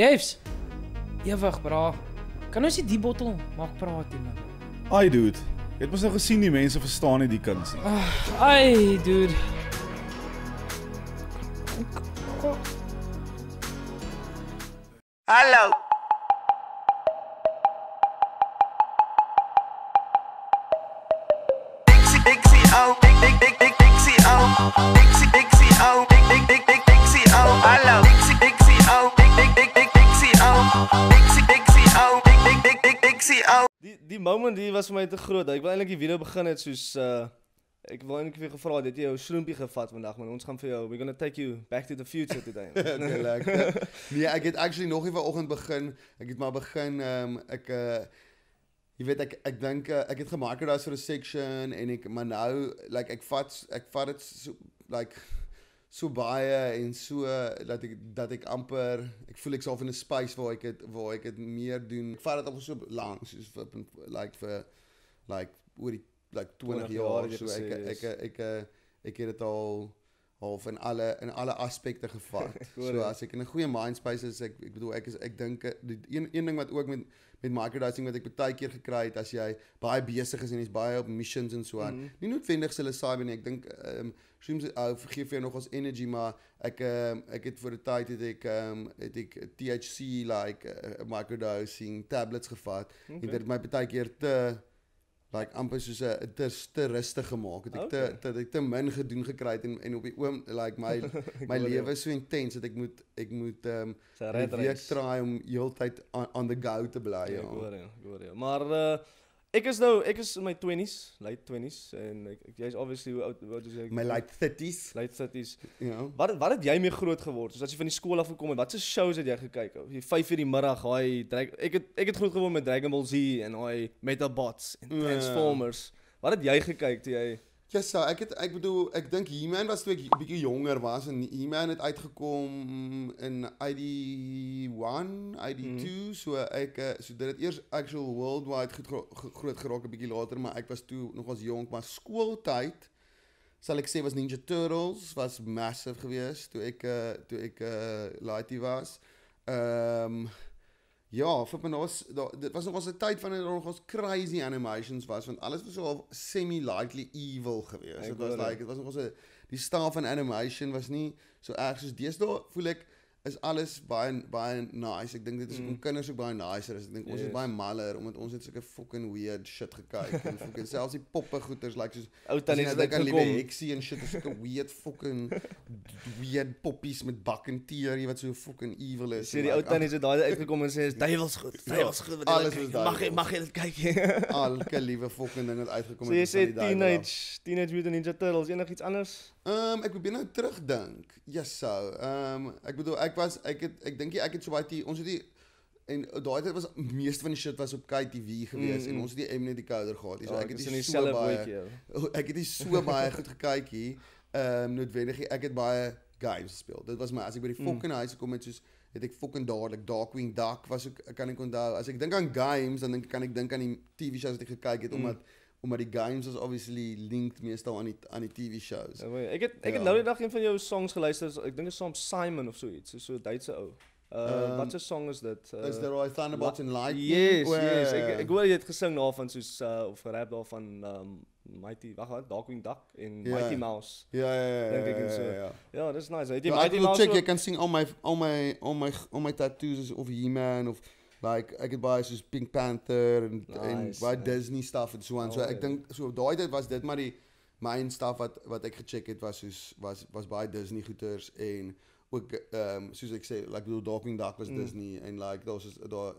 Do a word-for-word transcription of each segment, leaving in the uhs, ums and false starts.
Daves! Ewig, bra. Kan ons nie die bottel maak praat nie, man? Ai, dude. Jy het mos nou gesien die mense verstaan nie die kuns nie. Ai, dude. Hallo. Die die moment hier was vir my te groot. Ek wil eintlik die video begin het soos uh ek wil eintlik vir gevra het jy jou shroompie gevat vandag, man. Ons gaan vir jou, we're going to take you back to the future today. Okay, lekker. Nee, ek het actually nog nie vanoggend begin. Ek het maar begin um ek uh jy weet ek ek dink ek het gemaak daar so 'n section en ek maar nou like ek vat ek vat dit so like so baie en so dat ek dat ek amper ek voel ek self in 'n space waar ek het waar ek het meer doen. Ek vat dit amper so lank soos like vir like oor die like twintig jaar of so. Ek ek ek ek het dit al half in alle in alle aspekte gevat. So as ek in 'n goeie mind space is, ek ek bedoel ek is ek dink een een ding wat ook met met microdosing wat ek baie keer gekry het as jy baie besig is en jy's baie op missions en so aan. Mm-hmm. Nie noodwendig psilocybin nie. Ek dink ehm um, streams uh, vergeef jou nog ons energy, maar ek um, ek het vir 'n tyd het ek ehm um, het ek T H C like uh, microdosing tablets gevat. Okay. Dit het my baie keer te like amper soos 'n te, te rustig gemaak. Het ek okay. te dat ek te min gedoen gekry het en en op die oom like my my lewe is so intens dat ek moet ek moet ehm um, week try om heeltyd on, on the go te bly. Ja, ek hoor jou, ek hoor jou. Maar uh, ek is nou ek is in my twenties, late twenties en jy's obviously hoe oud wat jy my late thirties. Late thirties. Ja. Wat wat het jy mee groot geword? Soos as jy van die skool af gekom het, watse shows het jy gekyk? Jy vyf uur die middag, daai ek het ek het groot geword met Dragon Ball Z en daai MetaBots en Transformers. Yeah. Wat het jy gekyk toe jy Ja, yes, so, ek het ek bedoel ek dink He-Man was toe ek 'n bietjie jonger was en He-Man het uitgekom in eighty-one, eighty-two, so ek so dit het eers actual worldwide goed gro gro groot geraak 'n bietjie later, maar ek was toe nog as jonk, maar skooltyd sal ek sê was Ninja Turtles was massive geweest toe ek toe ek uh, laity was. Ehm um, Ja, vir my was dit was nog was 'n tyd van nog ons crazy animations was want alles was so semi likely evil geweest. Dit was like dit was nog ons die style van animation was nie so erg soos deesdae voel ek is alles baie baie nice. Ek dink dit is mm. om kinders ook baie nicer is. Ek dink yes. ons is baie maller omdat ons het sulke fucking weird shit gekyk en fucking selfs die poppe goeters like soos ou tannie het like 'n liewe heksie en shit is sulke weird fucking weird poppies met bak en teerie wat so fucking evil is. Sien die ou tannie het daai uitgekom en sê is duiwels goed. Duiwels goed. Alles is daai. Mag jy mag jy dit kyk. Alke liewe fucking ding het uitgekom en so die teenage teenage mutant ninja turtles enigiets anders. Um, ek probeer nou terugdink. Yes, so. Um, ek bedoel ek was ek het ek dink ek het so baie die ons het die en daai tyd was meeste van die shit was op K T V gewees mm, mm. en ons het die M N D coder gehad. So oh, ek het die so baie ek het die so baie goed gekyk hier. Ehm um, noodwendig ek het baie games gespeel. Dit was my as ek by die fucking mm. huis gekom het soos het ek fucking dadelik Darkwing Duck was ook kan ek onthou. As ek dink aan games dan kan ek dink aan die T V shows wat ek gekyk het mm. omdat omdat die games was obviously linked meestal aan die aan die T V shows. Ek het ek het nou die dag een van jou songs geluister. Ek dink is so Simon of so iets, so 'n Duitse ou. Uh wat 'n song is dit? Is there a Thunderbolt and Lightning? Yes, yes. Ek hoor jy het gesing daarvan soos of gerap daarvan Mighty, wag wat, Darkwing Duck en Mighty Mouse. Ja ja ja. Dink ek so. Ja, dis nice. Jy Mighty Mouse. Check, jy kan sing al my al my al my al my tattoos of He-Man of like ek het baie soos Pink Panther en nice, en baie nice. Disney stuff en so aan. Oh, so ek yeah. dink so op daai tyd was dit maar die main stuff wat wat ek gecheck het was soos was was baie Disney goeters en ook ehm um, soos ek sê like bedoel Darkwing Duck was mm. Disney en like daar was daar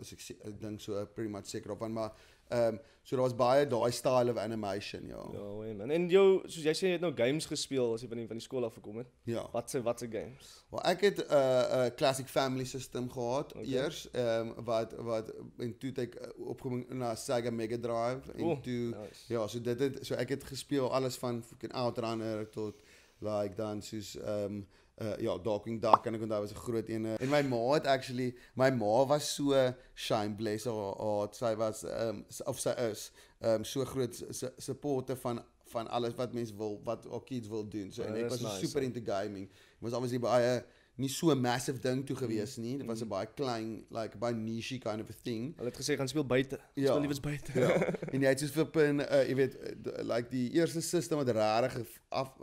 ek dink so pretty much seker op van maar ehm um, so daar was baie daai style of animation ja. Ja, man. En jou soos jy sê jy het nou games gespeel as jy van die, van die skool af gekom het. Ja. Wat se wat se games? Wel ek het 'n uh, uh, classic family system gehad okay. eers ehm um, wat wat en toe ek opgekom na Sega Mega Drive en oh, toe nice. Ja, so dit het so ek het gespeel alles van fucking Outrun tot like dan soos ehm um, Uh, ja, Darkwing Duck en ek onthou was 'n groot een. En my ma het actually, my ma was so shame bless haar haar, sy was um, of sy is um, so groot supporter van van alles wat mense wil, wat haar kids wil doen. So en ek was nice, super into gaming. Ek was obviously baie nie so 'n massive ding toe gewees nie. Dit was 'n baie klein, like baie niche kind of a thing. Hulle het gesê gaan speel buite. Ja. Speel liewers buite. Ja. En jy het soos vir pin, uh, jy weet, like die eerste system wat rarig af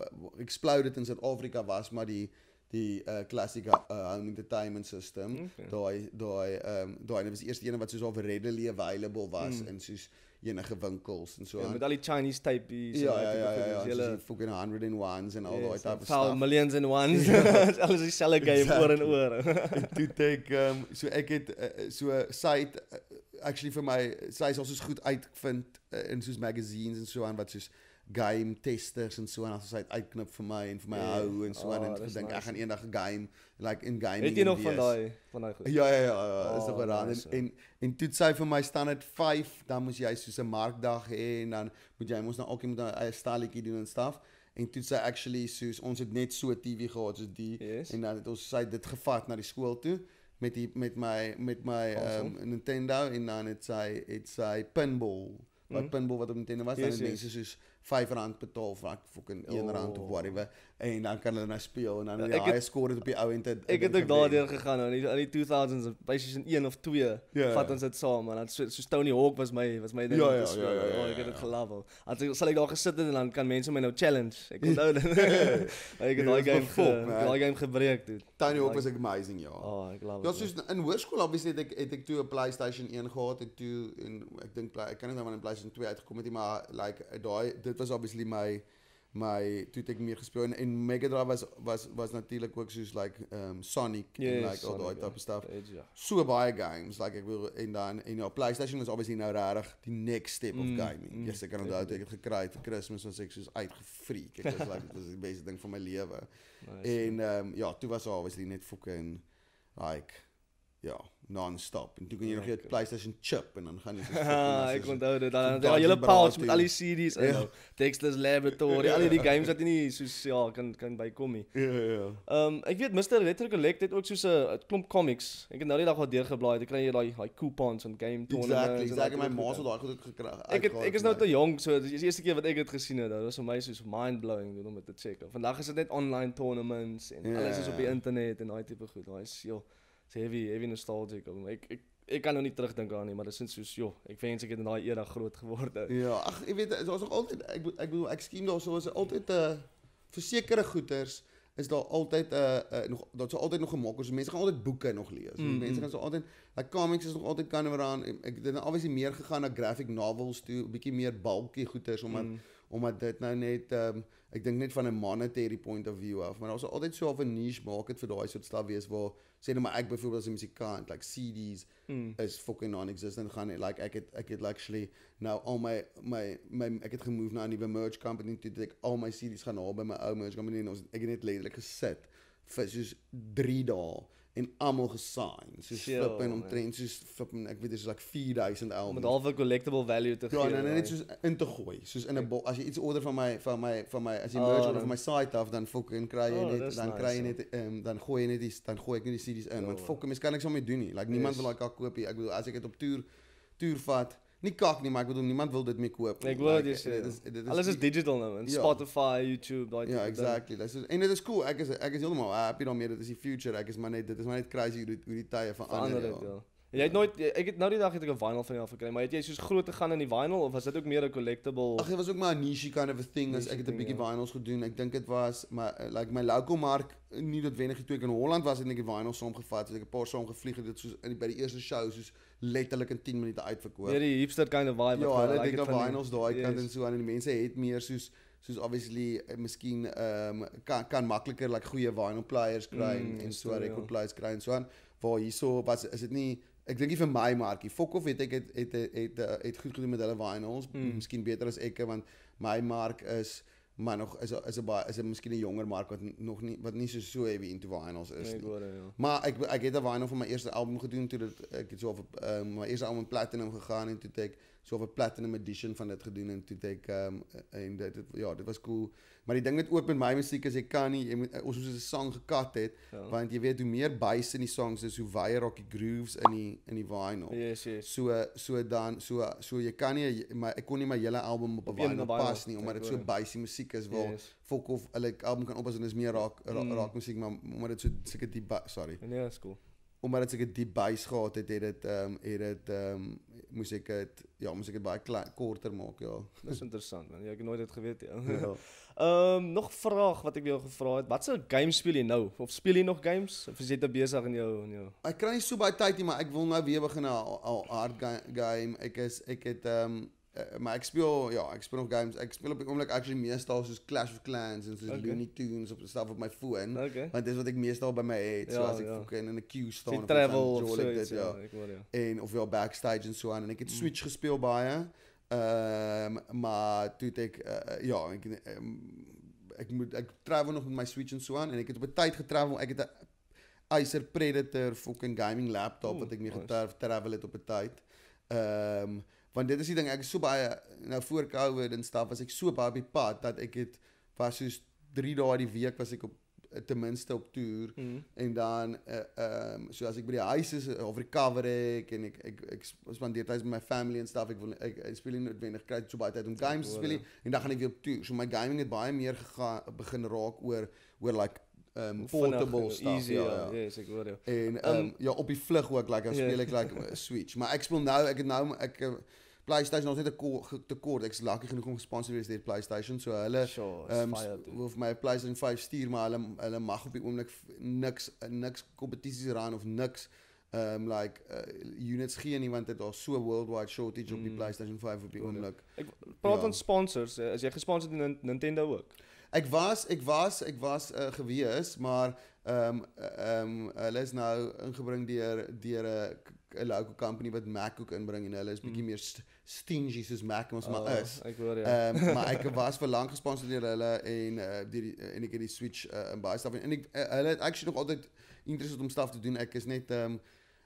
exploded in Suid-Afrika was, maar die die uh, klassieke uh, entertainment system. Daai daai ehm daai was die eerste een wat soos al readily available was en soos enige winkels en so aan. Met al die Chinese typies. Ja, ja, ja, ja, ja, fucking hundred and ones en al daai type stuff. Millions and ones. Alles dieselfde game oor en oor. Toe ek ehm so ek het so site actually vir my sy is al soos goed uitgevind in soos magazines en so aan wat soos game testers en so en as hy uitknip vir my en vir my yeah. hou en so aan oh, en ek dink nice. Ek gaan eendag game like in gaming. Het jy nog van daai van daai goed? Ja ja ja, ja oh, is nog raad nice. en en toe sê vir my standaard vyf, dan moet jy soos 'n markdag hê en dan moet jy mos nou ook moet 'n stalletjie doen en stuff. En toe sê actually soos ons het net so T V gehad soos die yes. en dan het ons sê dit gevat na die skool toe met die met my met my awesome. um, Nintendo en dan het sy het sy pinball wat mm. pinball wat op Nintendo was yes, dan het yes. mense soos vyf rand betaal vir ek fucking een rand of whatever en dan kan hulle nou speel en dan die high score het op die ou end. Ek het ook daardeur gegaan in die, die two thousands PlayStation een of twee yeah. vat ons dit saam en dan so, so Tony Hawk was my was my ding ja, ja, ja, ja, ja, oh, ek het dit gelavel. As ek sal ek daar gesit het en dan kan mense my nou challenge. Ek onthou dit. Ek het daai game fok, daai game gebreek toe. Tony Hawk was amazing ja. Oh, ek love dit. Ja, so in hoërskool obviously het ek het ek toe 'n PlayStation een gehad en toe en ek dink ek kan nie nou van 'n PlayStation twee uitgekom het nie maar like daai dit was obviously my my toe het ek meer gespeel en, en Mega Drive was was was natuurlik ook soos like um, Sonic yes, en like Sonic, all that type yeah. stuff. Edge, yeah. So baie games like ek wil en dan en ja PlayStation was obviously nou regtig die next step of gaming. Yes, ek kan onthou toe ek het gekry het vir Kersfees was ek soos uitgefreak. Ek was like dit was die beste ding van my lewe. Nice. En um, ja, toe was obviously net fucking like ja, non-stop. En toen kon je nog je PlayStation chip en dan gaan je zo. Ik onthoud dit. Dan al jullie pouch met al die C D's en yeah. Textless Laboratory, al die games wat jy nie soos ja, kan kan bykom nie. Ja ja. Ehm ek weet mister Retro Collect het ook soos 'n klomp comics. Ek het nou die dag al deurgeblaai, dan kry jy daai daai coupons en game tournaments. Exactly. Exactly. Ek het my ma se daai goed ook gekry. Ek het, ek is nou te jong, so dis die eerste keer wat ek dit gesien het. Dit was vir my soos mind-blowing om dit te check. Vandag is dit net online tournaments en yeah. alles is op die internet en daai tipe goed. Daai is joh. It's heavy, heavy nostalgic. Ek, ek, ek kan nou nie terugdink aan nie, maar dit is soos, joh, ek wens ek het in daai era groot geword. Ja, ach, ek weet, daar is nog altyd, ek, ek bedoel, ek skiem daar, so is altyd, uh, versekerde goeders, is daar altyd, uh, uh, dat is altyd nog gemaakt, so mense gaan altyd boeken nog lees, mm -hmm. mense gaan so altyd, like comics is nog altyd kan waaraan, ek het nou obviously meer gegaan na graphic novels toe, bietjie meer bulky goeders, omdat, mm. omdat dit nou net, um, ek dink net van 'n monetary point of view af, maar daar was altyd so 'n niche market vir daai soort stuff wees waar sê net maar ek byvoorbeeld as 'n musikant, like C D's mm. is fucking non-existent gaan nie. Like ek het ek het actually nou al my my my ek het gemove na 'n nuwe merch company toe dat ek al my C D's gaan haal by my ou merch company en ons ek het net letterlik gesit vir soos drie dae en almal gesign. Soos flip en omtrent soos flip en ek weet dis like four thousand albums. Met half 'n collectible value te gee. Ja, en, en net soos in te gooi. Soos in 'n as jy iets order van my van my van my as jy merch order van my site af dan fucking kry jy net dan kry jy net um, dan gooi jy net die dan gooi ek net die C D's in. Want fucking mens kan niks daarmee doen nie. Like niemand wil daai kak koop nie. Ek bedoel as ek dit op toer toer vat nie kak nie, maar ek bedoel niemand wil dit meer koop. Ek wil dit sê. Alles is digital nou, en Spotify, YouTube, daai. Ja, exactly. Dis en dit is cool. Ek is ek is heeltemal happy daarmee. Dit is die future. Ek is maar net dit is maar net crazy hoe die tye verander het. Jy het nooit ek het nou die dag het ek 'n vinyl van jou gekry, maar het jy soos groot gegaan in die vinyl of was dit ook meer 'n collectible? Ag, dit was ook maar 'n niche kind of a thing. As ek het 'n bietjie vinyls gedoen. Ek dink dit was maar like my local mark nie noodwendig toe ek in Holland was het ek die vinyls saamgevat, so ek 'n paar saam gevlieg het dit soos by die eerste show soos letterlik in tien minute uitverkoop. Ja, die hipster kind of vibe. Ja, hulle like het vinyls daai yes. kant en so aan en die mense het meer soos soos obviously miskien ehm um, kan kan makliker like goeie vinyl players kry mm, en so record players kry en so aan. Waar hierso was is dit nie ek dink nie vir my markie. Fokhof het ek het het het, het, het, het goed gedoen met hulle vinyls, mm. miskien beter as ek want my mark is maar nog is is 'n baie is 'n miskien 'n jonger mark wat nog nie wat nie so so heavy into vinyls is nie. Goede, ja. Maar ek ek het 'n vinyl van my eerste album gedoen toe dit ek het so op uh, my eerste album platinum gegaan en toe het ek so op 'n platinum edition van dit gedoen en toe het ek um, en dit het, ja, dit was cool. Maar die ding net oop met my musiek is ek kan nie jy moet ons moet 'n sang gekat het ja. Want jy weet hoe meer bass in die songs is hoe wyer raak die grooves in die in die vinyl. Yes, yes. So so dan so so jy kan nie my ek kon nie my hele album op 'n vinyl pas nie omdat dit so bass musiek muziek is waar yes. folk of like, album kan oppassen is meer raak, ra mm. raak muziek, maar omdat het so diep bass, sorry. Nee, dat is cool. Omdat het so diep bass gehad het, het het, um, het, het um, moest ek het, ja, moest ek het baie klein, korter maak, ja. Dat is interessant, man. Ja, ek het nooit dit geweet, ja. ja. um, nog vraag wat ek jou gevra het, wat soort games speel jy nou? Of speel jy nog games? Of is jy te bezig in jou, in jou? Ek kry nie so baie tyd nie, maar ek wil nou weer begin aan hard game. Ek is, ek het, um, Uh, maar ek speel, ja, ek speel nog games. Ek speel op die oomblik actually meestal soos Clash of Clans en soos okay. Looney Tunes op stuff op my phone. Okay. Want dis wat ek meestal by my het, so ja, as ek ja. in 'n queue staan of so iets, ja. ja. En of ja backstage en so aan en ek het mm. Switch gespeel baie. Ehm um, maar toe ek uh, ja, ek um, ek moet ek travel nog met my Switch en so aan en ek het op 'n tyd getravel. Ek het 'n Acer Predator fucking gaming laptop oh, wat ek mee nice. getravel travel het op 'n tyd. Ehm um, Want dit is die ding, ek is so baie, nou voor COVID en stuff, was ek so baie op die pad, dat ek het, was soos drie dae die week, was ek op, tenminste op toer, mm. en dan, uh, um, so as ek by die huis is, of recover ek, en ek, ek, ek, ek spandeer tyd met my family en stuff, ek, wil, ek, ek speel nie noodwendig, ek krijg so baie tyd om games te speel, en dan gaan ek weer op toer, so my gaming het baie meer gegaan, begin raak oor, oor like, Um, portable stuff, easy, ja, ja. ja. Yes, ek hoor jou. En, um, um, ja, op die vlug ook, like, yeah. speel ek, like, Switch. Maar ek speel nou, ek het nou, ek, PlayStation is net te kort, ek is lucky genoeg om gesponsor wees deur PlayStation, so hulle, sure, um, of my PlayStation five stuur, maar hulle, hulle mag op die oomblik niks, niks competities run, of niks, um, like, uh, units gee nie, want het al so worldwide shortage mm. op die PlayStation five op die oomblik. Ek praat ja. aan sponsors, is jy gesponsor in Nintendo ook? Ek was, ek was, ek was uh, gewees, maar um, um, hulle is nou ingebring deur 'n local company wat Mac ook inbring en hulle is bietjie mm. meer st stingy soos Mac ons oh, maar is. Ek hoor, ja. um, maar ek was vir lank gesponsor deur hulle en, uh, die, en ek het die Switch uh, en baie stuff en ek, uh, hulle het actually nog altyd interesse om stuff te doen. Ek is net, um,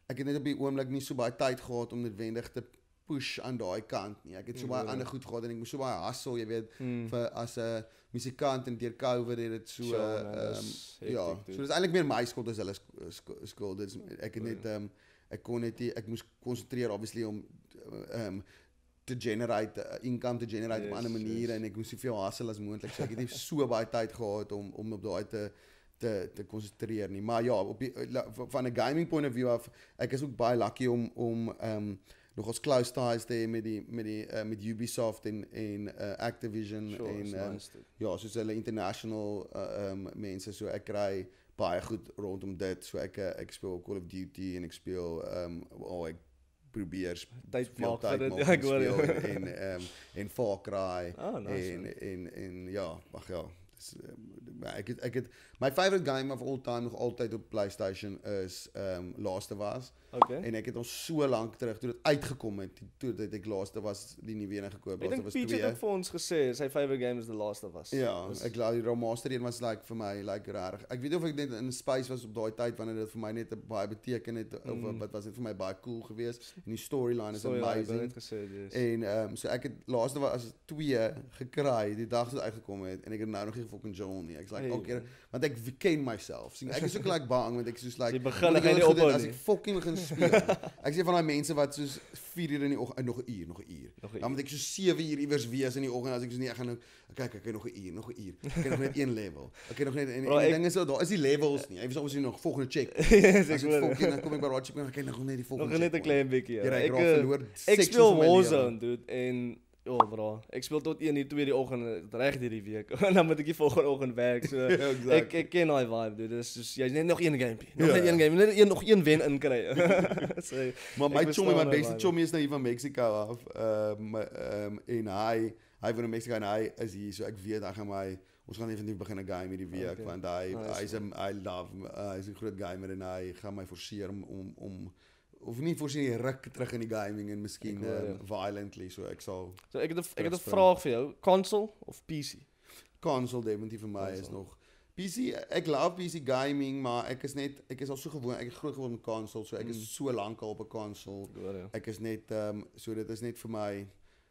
ek het net op die oomblik nie so baie tyd gehad om noodwendig te push aan daai kant nie. Ek het so baie ander goed gehad en ek moes so baie hustle, jy weet, mm. vir as 'n musikant en deur COVID het dit so sure, um, hectic, ja, dude. So dis eintlik meer my skuld as hulle skuld. Dis ek het net um, ek kon net die, ek moes konsentreer obviously om um, te generate uh, income te generate yes, op ander maniere yes. en ek moes soveel hustle as moontlik. So ek het nie so baie tyd gehad om om op daai te te te konsentreer nie. Maar ja, op die, van 'n gaming point of view af, ek is ook baie lucky om om um, nogals close ties te hê met die met die uh, met Ubisoft en en uh, Activision sure, en um, nice ja, soos hulle international uh, um, mense, so ek kry baie goed rondom dit. So ek ek speel Call of Duty en ek speel um oh, ek probeer tyd maak vir dit. Ek hoor jou en um en Far Cry oh, nice, en, en en ja, ag ja. Dis, um, ek het, ek het my favorite game of all time nog altyd op PlayStation is um Last of Us. Okay. En ek het ons so lank terug toe dit uitgekom het, toe dit ek Last of Us die nuwe een gekoop het, dit was twee. Ek dink Peter het vir ons gesê sy favorite game is The Last of Us. Ja, was, ek glo die remaster een was like vir my like rarig. Ek weet nie of ek net in space was op daai tyd wanneer dit vir my net baie beteken het mm. of wat was dit vir my baie cool geweest en die storyline is Story amazing. Line, gesê, yes. En ehm um, so ek het Last of Us twee gekry die dag toe uitgekom het en ek het nou nog nie fucking John nie. Ek's like hey, okay, want ek ken myself. Sien, ek is ook like bang want ek soos like jy begin gaan nie op as ek fucking begin speel. Ek sê van daai mense wat soos vier uur in die oggend, nog 'n uur, nog 'n uur. uur. Dan moet ek so sewe uur iewers wees in die oggend as ek soos nee, ek gaan nou kyk, ek het nog 'n uur, nog 'n uur. Ek het nog net een level. Ek het nog net en, Bro, en ek, ding is so, daar is nie levels nie. Jy moet soms nog volgende check. Yes, ek wil fucking dan kom ek by Roger en ek kyk nog net die volgende. Nog net 'n klein bietjie. Ja. Ek verloor ek speel Warzone, dude, en ja, oh, bro. Ek speel tot een uur twee die oggend reg hierdie week. En dan moet ek die volgende oggend werk. So ja, exactly. ek ek ken daai vibe, dude. Dis soos jy's net nog een gamepie. Nog ja, net ja. een game, net een nog een wen inkry. So, maar my chommy, my beste chommy is nou hier van Mexico af. Ehm um, ehm um, en hy hy van Mexico en hy is hier, so ek weet hy gaan my ons gaan definitief begin 'n game hierdie week okay. want hy ah, hy's 'n I love uh, hy's 'n groot gamer en hy gaan my forceer om om om of nie voorsien jy ruk terug in die gaming en miskien um, ja. violently, so ek sal so ek het ek het 'n vraag vir jou, console of P C? Console definitief vir my console. Is nog P C, ek love P C gaming, maar ek is net ek is al so gewoon, ek het groot geword met console, so ek mm. is so lank al op 'n console. Ja, ja. Ek is net um, so dit is net vir my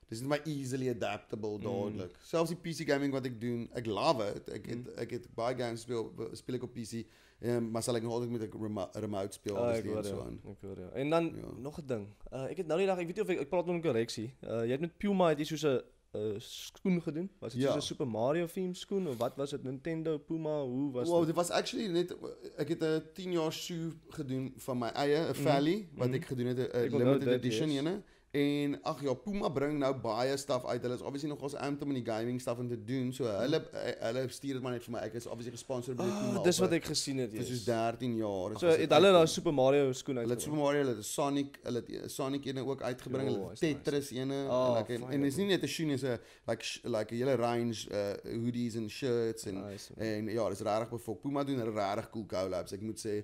dis net my easily adaptable dadelik. Mm. Selfs die P C gaming wat ek doen, ek love it. Ek het mm. ek het baie games speel speel ek op P C. Um, maar sal ek nog altijd met een remote, remote speel ah, ek hoor, en so aan. Ek hoor, ja. En dan, ja. nog een ding. Uh, ek het nou die dag, ek weet nie of ek, ek praat nog een correctie. Uh, jy het met Puma, het jy soos een uh, schoen gedoen? Was het ja. soos 'n Super Mario theme skoen of wat was het? Nintendo, Puma, hoe was dit? Wow, dit was actually net ek het 'n tien jaar shoe gedoen van my eie, 'n Valley mm-hmm. wat ek gedoen het 'n limited that, edition yes. ene. En ag ja, Puma bring nou baie stuff uit. Hulle is obviously nog ons anthem in die gaming stuff en te doen. So hulle hulle stuur dit maar net vir my. Ek is obviously gesponsor by Puma. Oh, dis wat ek gesien het. Dis soos dertien jaar. So het hulle daai Super Mario skoen uit. Hulle het Super Mario, hulle het Sonic, hulle het Sonic ene ook uitgebring. Hulle het Tetris ene. En dis nie net 'n skoen, is 'n like like 'n hele range hoodies en shirts en en ja, dis regtig bevolk. Puma doen regtig cool collabs. Ek moet sê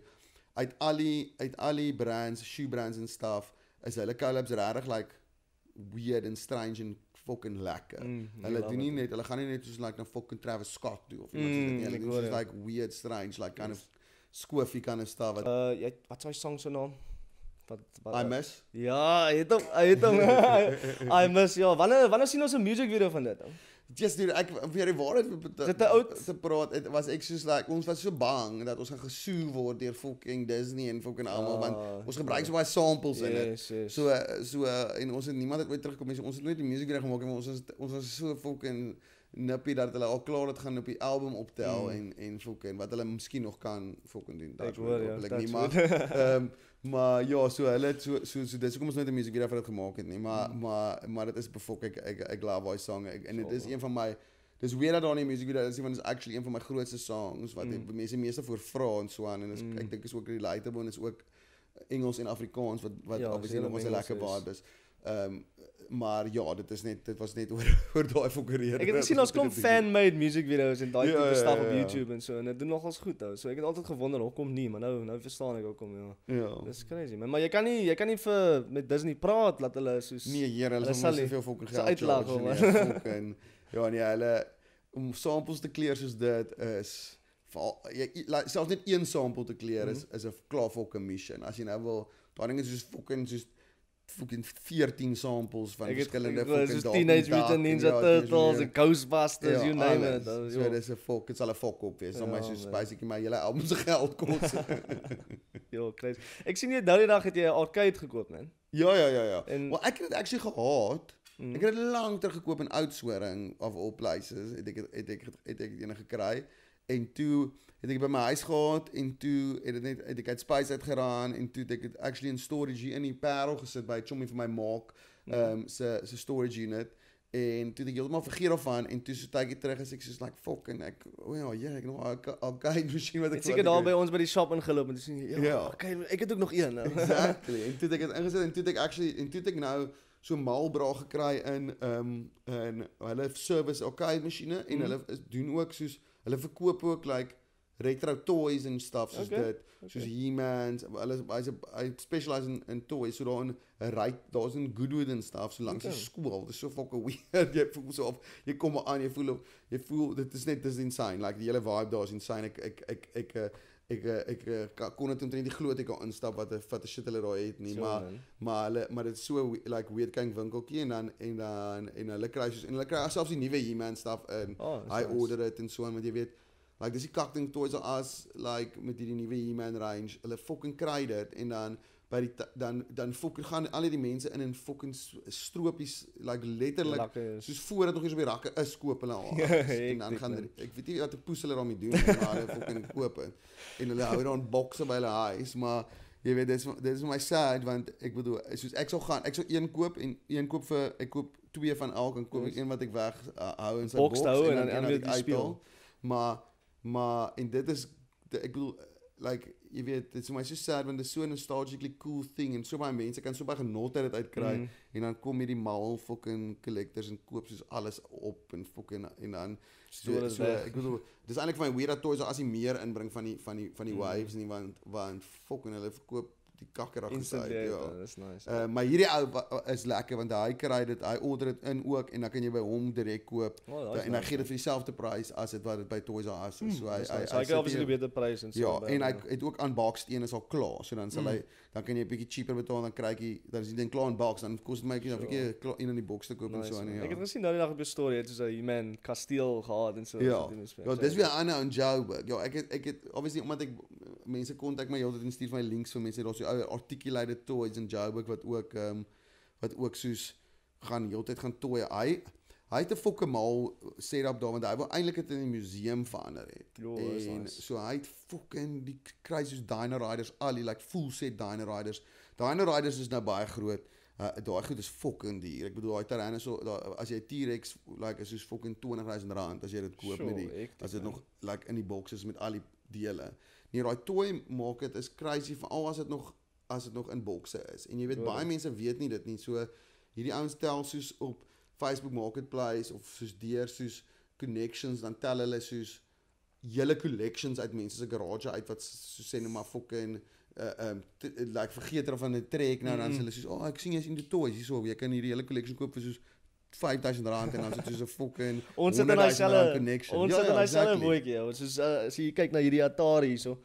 uit al die uit al die brands, shoe brands en stuff. Is hulle collabs regtig like weird and strange and fucking lekker. Mm, hulle doen nie net, hulle gaan nie net soos like na fucking Travis Scott toe of iemand mm, soos dit nie. Hulle doen soos like weird strange like kind yes. of squiffy kind of stuff. Uh jy wat is hy song se naam? Wat wat I Miss? Ja, hy het hom, hy het hom. I Miss. Ja, wanneer wanneer sien ons 'n music video van dit? Just dude, ek weer die waarheid te, te, te praat, het was ek soos like, ons was so bang dat ons gaan gesue word deur fucking Disney en fucking almal, ah, want ons gebruik so baie samples yes, in dit. Yes. So, so, en ons het niemand het ooit terugkom, so, ons het nooit die music weer gemaakt, maar ons was, ons was so fucking nippie dat hulle al klaar het gaan op die album optel, mm. en, en fucking, wat hulle miskien nog kan fucking doen. Ek hoor, ja, dat is goed. Maar ja, so hulle het so so, so dis hoekom ons net 'n musiekvideo vir dit gemaak het nie, maar mm. maar maar dit is befok ek ek ek love daai song ek, en dit is een van my dis weer dat daar nie 'n musiekvideo is nie, want dit is actually een van my grootste songs wat mm. mense meeste voor vra en so aan en is, mm. ek dink is ook relatable en is ook Engels en Afrikaans wat wat ja, obviously nog ons 'n lekker vibe is. Um, maar ja, dit is net dit was net oor oor daai fokureer. Ek het gesien ons klomp fan-made music video's en daai yeah, tipe stuff yeah, op yeah. YouTube en so en dit doen nogals goed ou. So ek het altyd gewonder hoekom nie, maar nou nou verstaan ek hoekom ja. Ja. Dis crazy, man. Maar jy kan nie jy kan nie vir met Disney praat laat hulle soos nee, hier hulle is mos soveel fokker geld. Uitlag hom en ja nee, hulle om samples te kleur soos dit is val jy like, selfs net een sample te kleur is is 'n klaar fokker mission. As jy nou wil, daai ding is soos fucking soos fucking veertien samples van verskillende fucking dae. Teenage Mutant Ninja Turtles, en Ghostbusters, you name it. So dis 'n fok, dit's al 'n fok op, dis sommer soos basically my hele album se geld kos. Ja, crazy. Ek sien jy nou die dag het jy 'n arcade gekoop, man. Ja, ja, ja, ja. Wel, ek het dit actually gehaat. Ek het dit lank terug gekoop in Oudtshoorn of all places. Ek het het ek het ek eendag gekry. En toe het ek by my huis gehad en toe het dit net het ek uit space uitgeraan en toe het ek het actually in storage hier in die Parel gesit by Chommy vir my maak ehm um, se se storage unit en toe het ek heeltemal vergeet daarvan en toe so tydjie terug as ek soos like fuck en ek o ja ja ek nog 'n arcade masjien wat ek het seker daar by ons by die shop ingeloop en dis ja yeah. okay ek het ook nog een nou exactly en toe het ek dit ingesit en toe het ek actually en toe het ek nou so malbra gekry in ehm um, in hulle service arcade masjiene en mm. hulle doen ook soos hulle verkoop ook like retro toys en stuff soos okay, dit, okay. soos He-Mans, hulle hy's hy specialize in, in toys, so daar in right, daar's in Goodwood en stuff so langs okay. die skool. Dis so fucking weird. Jy voel so of jy kom aan, jy voel of, jy voel dit is net dis insane. Like die hele vibe daar is insane. Ek ek ek ek ek ek, ek, ek kon dit omtrent nie glo ek daar instap wat 'n wat 'n shit hulle daar het nie, so, maar man. maar hulle maar dit is so like weird klein winkeltjie en dan en dan en hulle kry soos en hulle kry selfs die nuwe He-Man stuff in. Oh, hy nice. Order dit en so en want jy weet like dis die kakting toys as like met hierdie nuwe He-Man range. Hulle fucking kry dit en dan by die dan dan fucking gaan al die mense in en fucking stroopies like letterlik soos voor dit nog eens op die rakke is koop hulle al. En dan gaan die, ek weet nie wat die poes hulle daarmee doen maar hulle fucking koop en, en hulle hou dan bokse by hulle huis maar jy weet dis dis my sad want ek bedoel soos ek sou gaan ek sou een koop en een koop vir ek koop twee van elk en koop yes. een wat ek weg uh, hou in sy boks en dan en dan dit speel maar Maar, en dit is, de, ek bedoel, like, jy weet, dit is my so sad, want dit is so nostalgically cool thing, en so baie mense kan so baie genot uit dit uitkry, mm. en dan kom hierdie mal fucking collectors, en koop soos alles op, en fucking, en dan, so, so, so ek bedoel, dit is eintlik vir my weird dat toys as jy meer inbring van die, van die, van die mm. waves nie, want, want fucking, hulle verkoop die kakkerak gesluit, ja. That's nice. Uh, maar hierdie ou is lekker, want hy kry dit, hy order dit in ook, en dan kan jy by hom direct koop, oh, da, en nice. Hy gee dit vir dieselfde prys, as het wat het by Toys R Us is, mm, so hy, nice. hy, so hy, hy kry obviously beter prys, en so. Ja, en hy het ook unboxed, een is al klaar, so dan sal mm. hy, dan kan jy een bietjie cheaper betaal, dan kry jy, dan is die ding klaar unboxed, dan kost het my, dan verkeer so. Een in die box te koop, nice, en so. En, ja. Ek het gesien, nou die dag op jou story, het soos hy, man, kasteel gehad, en so. Ja, ja dis weer Anna en Joburg, ja, ek het, ek het, obviously, omdat ek, mense kontak my, jy altijd in stuur van my links, vir mense, daar so ouwe articulated toys in Joburg, wat ook, um, wat ook soos, gaan, jy altijd gaan toy, hy, Hy het 'n fucking mal setup daar want hy wou eintlik dit in 'n museum verander het. Jo, en nice. So hy het fucking die kry soos Diner Riders, al die like full set Diner Riders. Diner Riders is nou baie groot. Uh, daai goed is fucking duur. Ek bedoel daai terrein is so daar, as jy T-Rex like is soos fucking twintig duisend rand as jy dit koop sure, met die as dit nog like in die boxes met al die dele. Nee, daai toy market is crazy veral as dit nog as dit nog in bokse is. En jy weet sure. Baie mense weet nie dit nie. So hierdie ouens tel soos op Facebook Marketplace of soos deur soos connections dan tel hulle soos hele collections uit mense se garage uit wat soos sê nou maar fucking Uh, um, like vergeet er van die trek nou mm-hmm. Dan sê hulle soos oh ek sien jy's in die toys hierso jy kan hierdie hele collection koop vir soos vyfduisend rand en dan sit soos 'n fucking ons het in dieselfde connection ons het in dieselfde bootjie ons soos as jy kyk na hierdie Atari hierso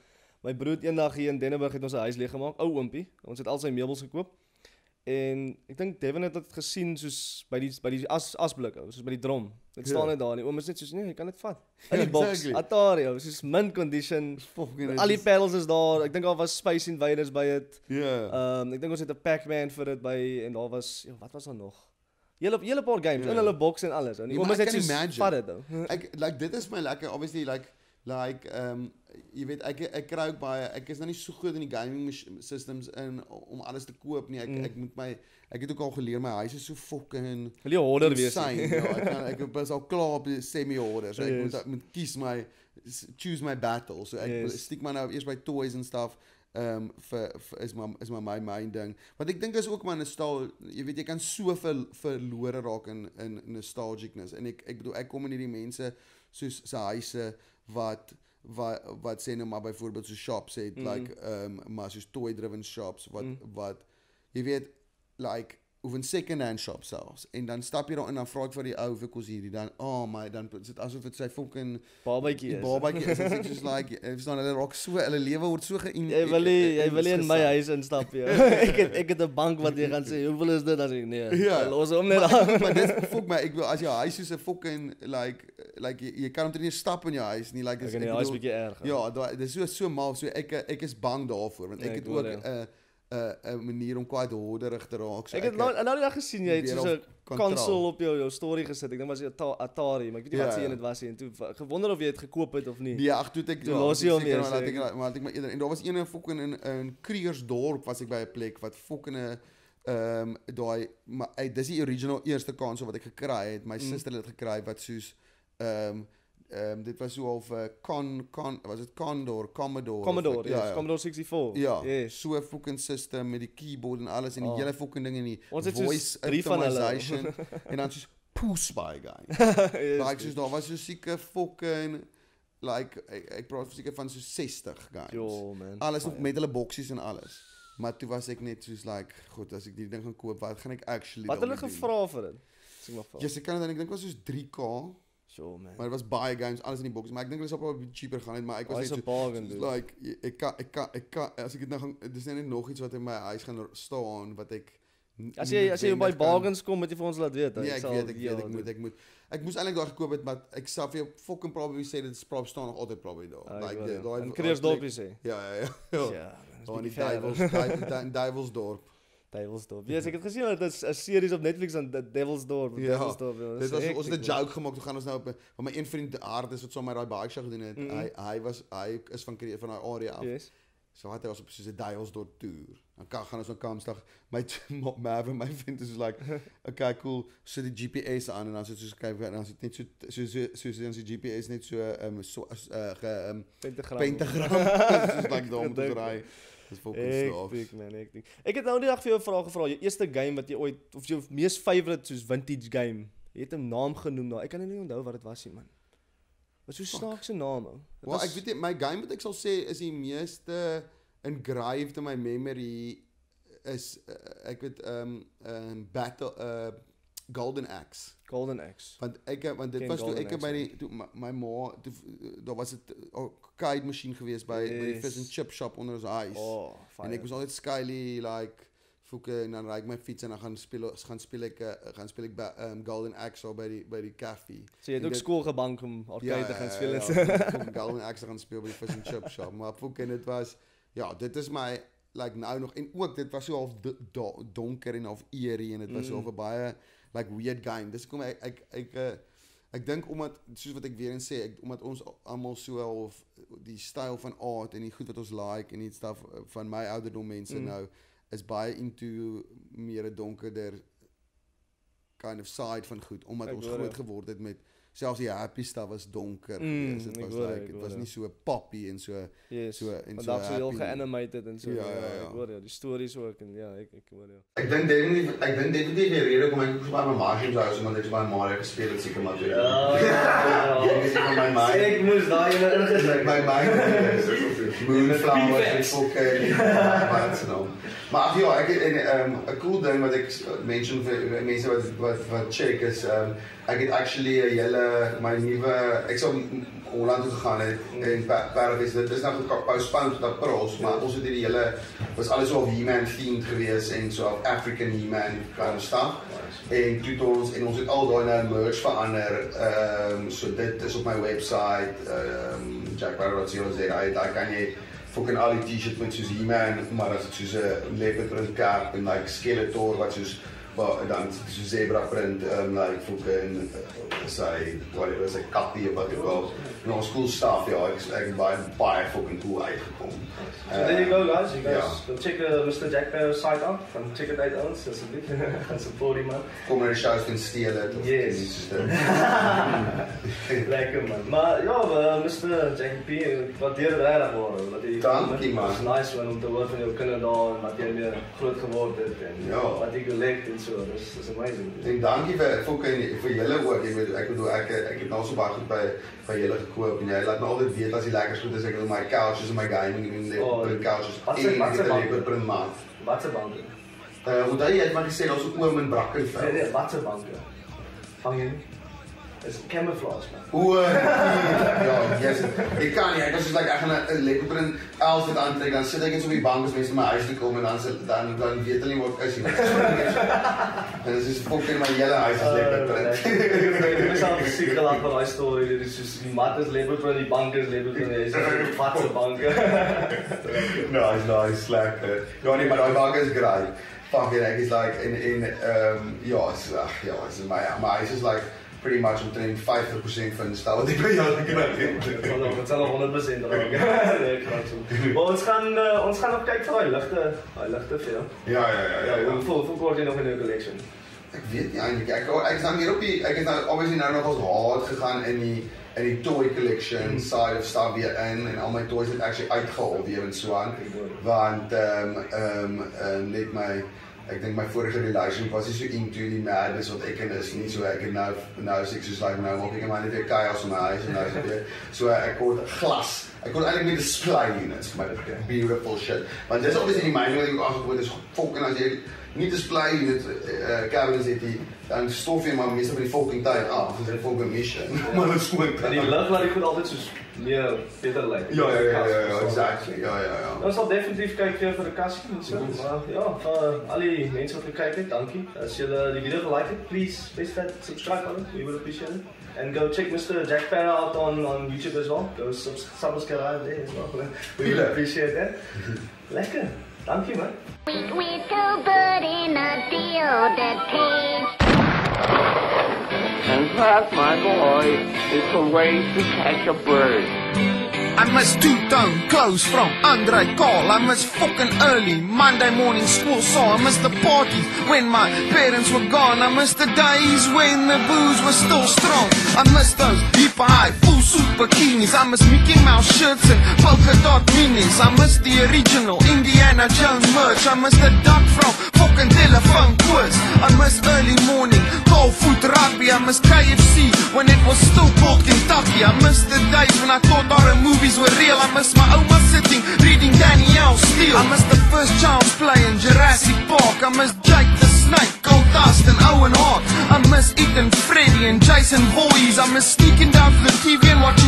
my broer eendag hier in Denneburg het ons 'n huis leeg gemaak ou oompie ons het al sy meubels gekoop en ek dink Devin het dit gesien soos by die by die as asblik ou soos by die drom dit staan net daar en oom is net soos nee jy kan dit vat in die box exactly. Atari ou soos mint condition al die pedals is daar ek dink daar was Space Invaders by dit yeah. um, ek dink ons het 'n Pac-Man vir dit by en daar was yo, wat was daar nog hele hele paar games yeah. In hulle box en alles ou oom is net soos vat dit ou ek like dit is my lekker obviously like like um jy weet ek ek kry ook baie ek is nou nie so goed in die gaming systems in om alles te koop nie ek mm. ek moet my ek het ook al geleer my huis is so fucking wil jy hoarder wees ja ek kan ek was al klaar op semi hoarder so ek yes. moet moet kies my choose my battle so ek yes. stiek maar nou eers by toys en stuff um vir, vir is maar is maar my myn ding want ek dink is ook maar nostal jy weet jy kan so veel verlore raak in in nostalgicness en ek ek bedoel ek kom in hierdie mense soos se huise wat wat wat sê nou maar byvoorbeeld so shops het mm. like um maar soos toy driven shops wat mm. wat jy weet like of 'n second hand shop selfs en dan stap jy daarin en dan vra ek vir die ou vir kos hierdie dan oh my dan sit asof dit sy fucking babatjie is babatjie is dit soos like is dan hulle raak so hulle lewe word so geïn jy wil nie, jy wil nie in my huis instap jy ek het ek het 'n bank wat jy gaan sê hoeveel is dit dan sê nee yeah. los hom net aan maar dit fuck my ek wil as jy huis soos 'n fucking like like jy, jy kan omtrent nie stap in jou huis nie like is dit is 'n bietjie erg ja dit is so so mal so ek ek is bang daarvoor want ek, ja, ek het ook 'n uh, 'n uh, manier om kwaad hoorderig te raak. So ek het nou nou net gesien jy het so 'n konsol op jou jou story gesit. Ek dink was dit Atari, maar ek weet nie yeah. wat se een dit was nie en toe gewonder of jy dit gekoop het of nie. Nee, ag toe ek toe los jy hom eers. Maar ek maar ek maar eerder en daar was een in fucking in in Kriersdorp was ek by 'n plek wat fucking 'n ehm daai maar dis die original eerste konsol wat ek gekry het. My mm. suster het dit gekry wat soos ehm um, Ehm um, dit was so half 'n uh, con con was dit Condor Commodore Commodore ja, yes, ja. Commodore sixty-four. Ja. Yes. So 'n fucking system met die keyboard en alles en die oh. hele fucking ding en die voice optimization en dan soos poos by guy. Like soos daar was so seker fucking like ek, ek praat seker van so sestig guys. Jo man. Alles oh, met hulle yeah. boksies en alles. Maar toe was ek net soos like goed as ek die ding gaan koop wat gaan ek actually wat hulle gevra vir dit? Ja, se kan dit en ek dink was soos three K. So, man. Maar dit was baie games alles in die boks, maar ek dink hulle sou probably cheaper gaan het, maar ek was oh, net so bargain, soos, like ek kan ek kan ek kan as ek dit nou gaan dis net nog iets wat in my huis gaan staan wat ek as jy as jy by bargains kan, kom moet jy vir ons laat weet. Nee, ek, ek weet ek weet ek, ek moet ek moet ek moes eintlik daar gekoop het, maar ek sal vir jou fucking probably sê dit is probably staan nog altyd probably daar. Ah, like daai daai in Kreersdorp sê. Ja ja ja. Ja, in die Duivels Duivelsdorp. Duivelsdorp. Ja, yes, ek het gesien dat dit 'n series op Netflix aan Duivelsdorp, ja, Duivelsdorp. Ja. Dit was ons 'n joke gemaak, toe gaan ons nou op want my een vriend Aard is wat so my daai bike show gedoen het. Mm -hmm. Hy hy was hy is van van daai area af. Yes. So wat hy was op soos 'n Duivelsdorp toer. Dan kan gaan ons op Kaapstad. My my my vriend is like, okay, cool. Sit die G P S aan en dan sit soos kyk en dan sit net so so so soos dan die G P S net so ehm um, so uh, ge um, pentagram. Pentagram. Soos like daar om te ry. Ek, man, ek, ek het nou die dag vir jou 'n vraag gevra, jou eerste game wat jy ooit, of jou mees favourite soos vintage game, jy het 'n naam genoem daar, nou. Ek kan nie onthou wat dit was nie man. Wat so snaakse naam ou. Wel was... ek weet nie, my game wat ek sal sê is die meeste engraved in my memory is, uh, ek weet, um, um, battle, uh, Golden Axe. Golden Axe. Want ek want dit Ken was toe ek by die toe my, my ma toe daar was 'n arcade masjien gewees by yes. by die fish and chip shop onder ons huis. Oh, en ek was altyd skyly like fucking en dan ry ek my fiets en dan gaan speel gaan speel ek gaan speel ek by um, Golden Axe by die by die kafee. So jy het en ook dit, skool gebank om arcade yeah, te gaan speel. Ja, ja, ja, Golden Axe gaan speel by die fish and chip shop. Maar fucking dit was ja, dit is my Like nou nog, en ook, dit was so half do, donker en half eerie, en dit was so half mm. baie, like, weird game. Dis kom, ek, ek, ek, ek dink omdat, soos wat ek weer eens sê, ek, omdat ons allemaal so half, die stijl van art, en die goed wat ons like, en die stuff van my ouderdom mense mm. nou, is baie into meer een donkerder kind of side van goed, omdat ek ons groot it. geword het met, selfs die happy stuff was donker mm, geweest, het was like, it, it was nie so poppy en so, yes. so, en so happy. So heel geanimated en so, ja, ja, ja. Ek hoor, ja, die stories ook, en ja, ek, ek hoor, ja. Ek dink definitief, ek dink definitief die rede, kom ek ook so baie my Mario zou, so man, ek so baie Mario gespeeld, het seker maar so, ja, ja, ja, ek moes daar in ingedruk, my mind, Moonflowers en sulke bands en al. Maar ja, ek het een cool ding wat ek mention vir mense wat, wat, wat check is, um, ek het actually een hele, my nieuwe, ek sal Holland toe gegaan het, en Paris, dit is nou goed, postponed tot April, maar ons het die hele, was alles al He-Man themed geweest, en so African He-Man kind of stuff, en tutors, en ons het al daar nou merch verander, um, so dit is op my website, um, Jack Barrow.co.za, daar kan jy fucking al die t-shirt met soos He-Man, maar as het soos een leopard print kaart, en like Skeletor, wat soos, dan soos zebra print, um, like fucking, sy, whatever, sy kattie, wat ook al. En ons cool stuff, ja, ek is baie, baie fucking cool uitgekom. So there you go guys, you guys, yeah. check uh, Mister Jack Barrow's site out, van check it out ons, asseblief, gaan support die man. Kom in die shows en steel het, of yes. nie soos dit. Lekker man, maar ja, Mister Jack P, waardeer het rarig worden, wat die, dankie man. Het is nice man, om te hoor van jou kinderen daar, en wat jy weer groot geworden het, en ja. wat jy gelekt en so, dat is amazing. En dankie vir julle ook, ek bedoel, ek het nou so baie goed by julle gekoop, en jy laat my altyd weet as die lekkers goed is, ek wil my couches en my gaming doen, print couches, en ek het lekker print maat. Wat se banke? Omdat jy het maar gesê, daar is ook oom en brakker vel. Nee, nee, wat se banke? Vang jy nie? Is camouflage man. Oeh, ja, yes. Ek kan nie, ek was soos like, ek gaan een lekker print outfit aantrek, dan sit ek eens op die bank as mense my huis toe kom, en dan weet hulle nie wat is, en dit is fucking my jelle huis is lekker print. Ek mis al siek gelang van my story, dit is soos die mat is lekker print, die bank is lekker print, en dit is die vatse bank. Nice, nice, lekker. Ja nee, maar die bank is graai. Fuck it, ek is like, en, ja, ja, my huis is like, pretty much omtrent vyftig persent van die stel wat die by jou geknaak het. Het sal nog honderd persent raak. Maar ons gaan op kyk vir die lichte, die lichte veel. Ja, ja, ja. Hoeveel kort jy nog in jou collection? Ek weet nie eindelijk, ek is nou meer op die, ek is nou obviously nou nog als hard gegaan in die toy collection, side of stuff weer in, en al my toys het actually uitgehaal weer en so aan, want net my, ek denk my vorige relation was nie so into die madness wat ek in is nie, so ek het nou is ek soos like, nou maak ek my net weer chaos in my huis en nou is ek weer, so ek hoort glas, ek hoort eindelijk met display units, maar dit is beautiful shit, want dit is obviously die mening wat ek afgevoerd is, fucking as jy nie display unit cabins het die, dan stof jy maar meestal van die fucking tijd af, dit is fucking mission, maar dit is goed. En die lucht laat die goed altijd soos meer beter lyk. Ja, ja, ja, ja, exactly, ja, ja, ja. Ons sal definitief kyk vir die kassie en so, maar ja, al die mense wat gekyk het, dankie. As julle die video gelike het, please, please that, subscribe on it, we would appreciate it. And go check Mister Jack Parra out on, on YouTube as well. Go subscribe there as well, we would appreciate that. Lekker, dankie man. We'd, we'd go bird in a deal that tastes. And that, my boy, is a way to catch a bird. I must do town close from Andre call. I must fucking early Monday morning school saw. I must the parties when my parents were gone. I must the days when the booze was still strong. I must those deeper high full suit bikinis. I must Mickey Mouse shirts and polka dot minis. I must the original Indiana Jones merch. I must the duck from fucking telephone quiz. I must early morning cold food rugby. I must K F C when it was still called Kentucky. I must the days when I thought our movie were real. I miss my oma sitting, reading Danielle Steele. I miss the first child's play in Jurassic Park. I miss Jake the Snake, Gold Dust and Owen Hart. I miss Ethan, Freddy and Jason Voorhees. I miss sneaking down to the T V and watching